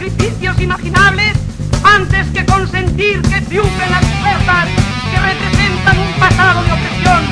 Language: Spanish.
sacrificios imaginables antes que consentir que triunfen las fuerzas que representan un pasado de opresión.